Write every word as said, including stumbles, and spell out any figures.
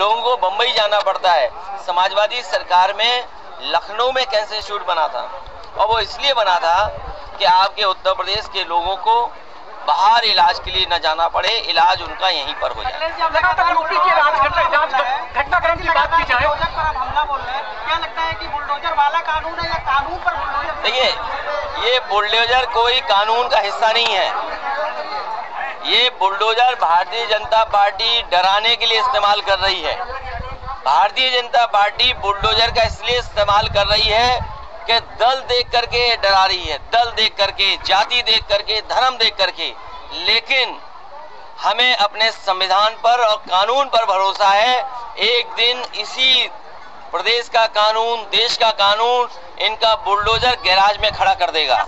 लोगों को बम्बई जाना पड़ता है। समाजवादी सरकार में लखनऊ में कैंसर इंस्टीट्यूट बना था, और वो इसलिए बना था कि आपके उत्तर प्रदेश के लोगों को बाहर इलाज के लिए न जाना पड़े, इलाज उनका यहीं पर हो जाए। देखिए, ये बुलडोजर कोई कानून का हिस्सा नहीं है। ये बुलडोजर भारतीय जनता पार्टी डराने के लिए इस्तेमाल कर रही है। भारतीय जनता पार्टी बुलडोजर का इसलिए इस्तेमाल कर रही है कि दल देख करके डरा रही है, दल देख करके, जाति देख करके, धर्म देख करके। लेकिन हमें अपने संविधान पर और कानून पर भरोसा है। एक दिन इसी प्रदेश का कानून, देश का कानून इनका बुलडोजर गैराज में खड़ा कर देगा।